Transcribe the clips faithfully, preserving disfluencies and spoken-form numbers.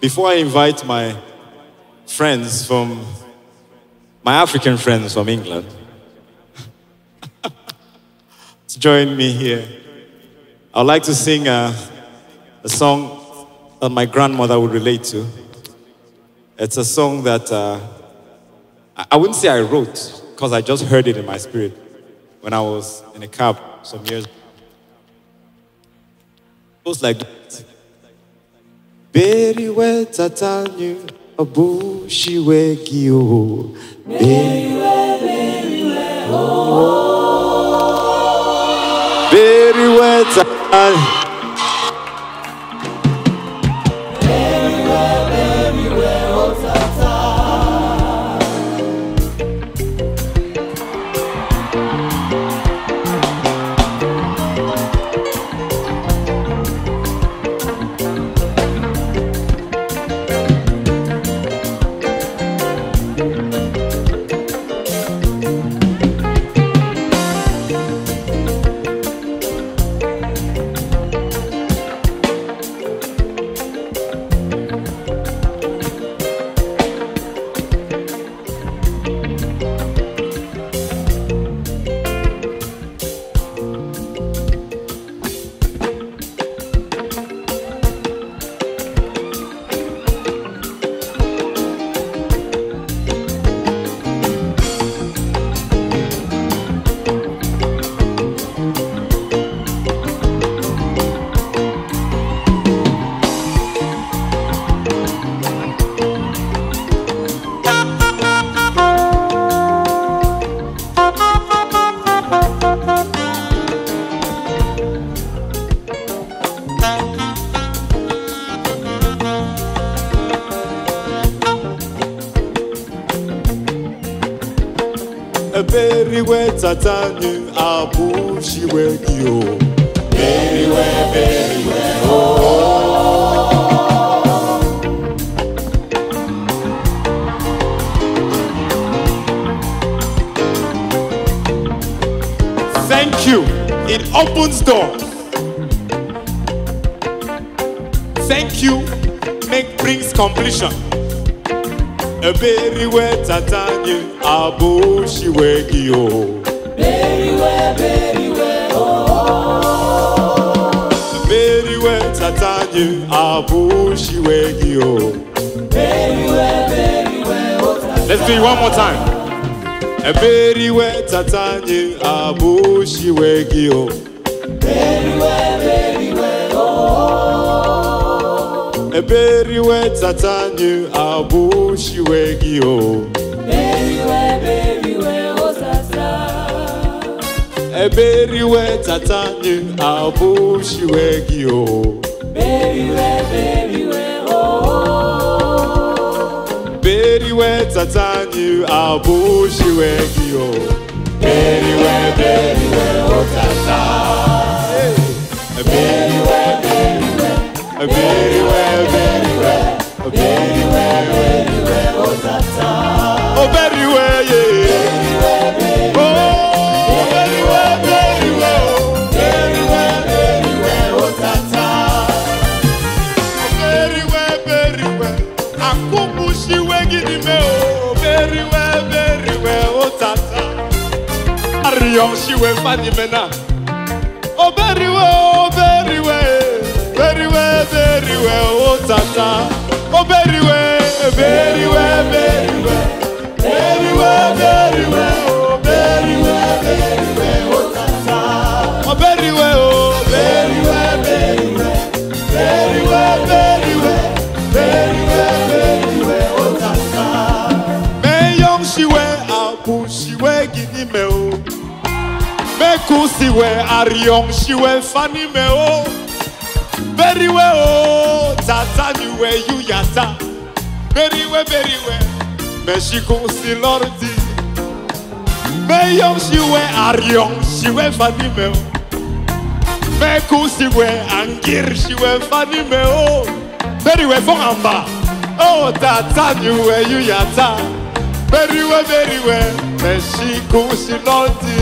Before I invite my friends from, my African friends from England to join me here, I'd like to sing a, a song that my grandmother would relate to. It's a song that uh, I wouldn't say I wrote, because I just heard it in my spirit when I was in a cab some years ago. It goes like that. Beriwe Tatania Abu shiwegi o. Beriwe, beriwe o. Beriwe Tatania. Beriwe Tatania Abu shiwegi o. Beriwe, beriwe o. Thank you. It opens doors. Thank you. Make brings completion. Beriwe Tatania Abu shiwegi o. Beriwe, beriwe o. Beriwe Tatania Abu shiwegi o. Beriwe, beriwe o. Let's do it one more time. Beriwe Tatania Abu shiwegi o. Beriwe, beriwe o. Beriwe Tatania Abu shiwegi o. Beriwe, beriwe o sasa. Beriwe Tatania Abu shiwegi o. Beriwe, beriwe o. Beriwe Tatania Abu shiwegi o. Beriwe, beriwe o sasa. Beriwe, beriwe. Beriwe, beriwe. Beriwe, beriwe o sasa. Oh, very well, yeah. Oh, very well, very well. Very well, very well, oh, Tata. Very well, very well. Akumu shiwegi ni me, oh. Very well, very well, oh, Tata. Arion shiwe fani mena. Oh, very well, very well. Very well, very well, oh, Tata. Oh, very well, very well, very well. Beriwe, beriwe, oh, beriwe, beriwe, oh, Tata. Oh, beriwe, oh, beriwe, beriwe, beriwe, beriwe, beriwe, beriwe, oh, Tata. Me yom shiwe Abu shiwe gini me o. Me kusiwe Ariom shiwe fani me o. Beriwe, oh, Tata niwe yu yata. Beriwe, beriwe. Me she goes to Lordi. Me young she we are young, she we funny me. Me goes to we angir, she we funny me. Oh, very we from Amba. Oh, Tata you we you yata. Very we, very we. Me she goes to Lordi.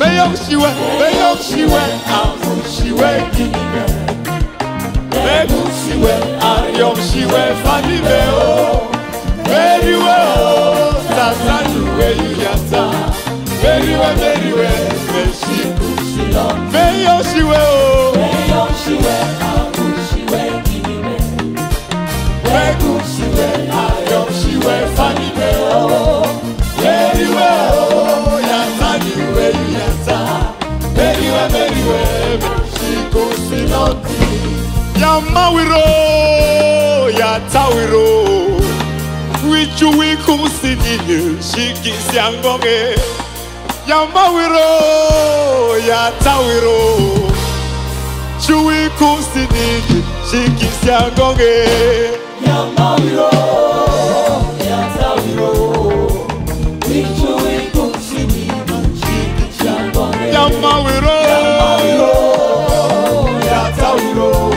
Me young she we, me young she we, Abu she we give me. Megusiwe ariomshiwe fanibeo. Meriwe o sasanuwe yuyata. Meriwe meriwe meshikushilo. Meyoshiwe o. Meyoshiwe abushiwe kinibe. Megusiwe ariomshiwe fanibeo. Meriwe o yasaniwe yuyata. Meriwe meriwe meshikushilo. Ya mawiro, ya tawiro, wichuwi kumsidini, shikisi angonge. Ya mawiro, ya tawiro, chuwi kumsidini, shikisi angonge. Ya mawiro, ya tawiro, wichuwi kumsidini, shikisi angonge. Ya mawiro, ya tawiro.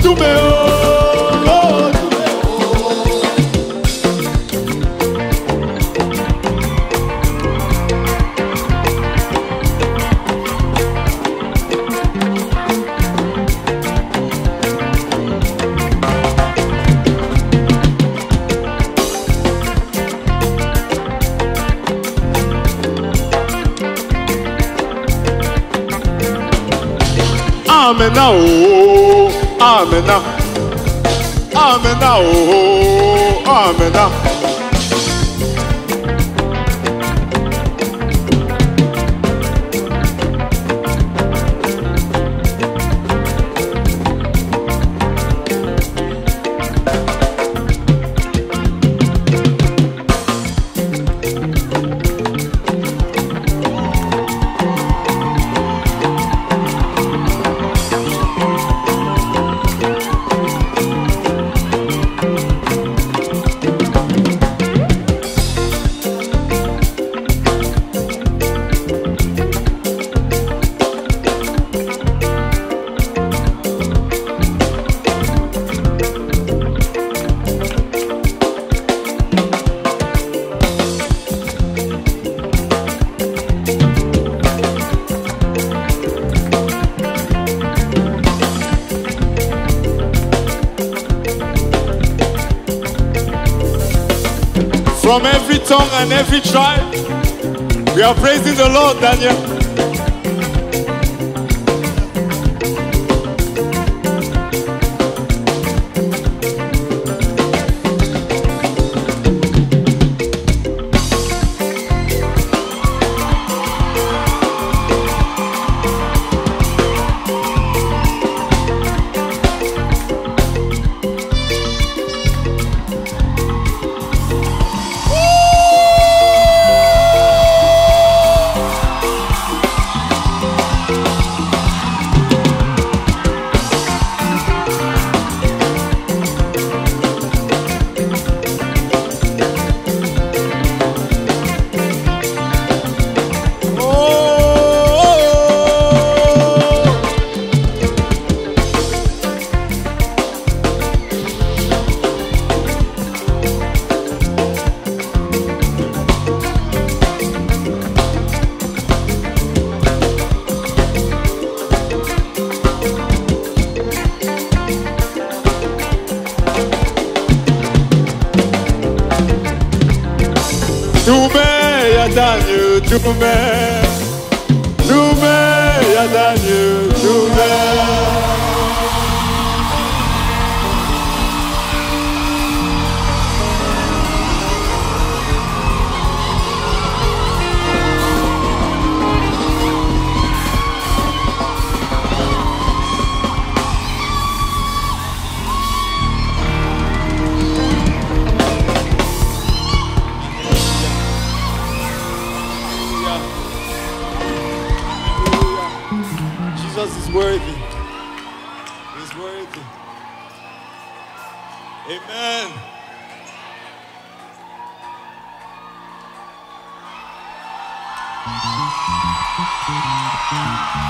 tumeo, oh Amena oh, amena, amena oh, amena. From every tongue and every tribe, we are praising the Lord, Daniel. Daniel, do me, do me, ya Daniel, do me. Is worthy. He's worthy. Amen.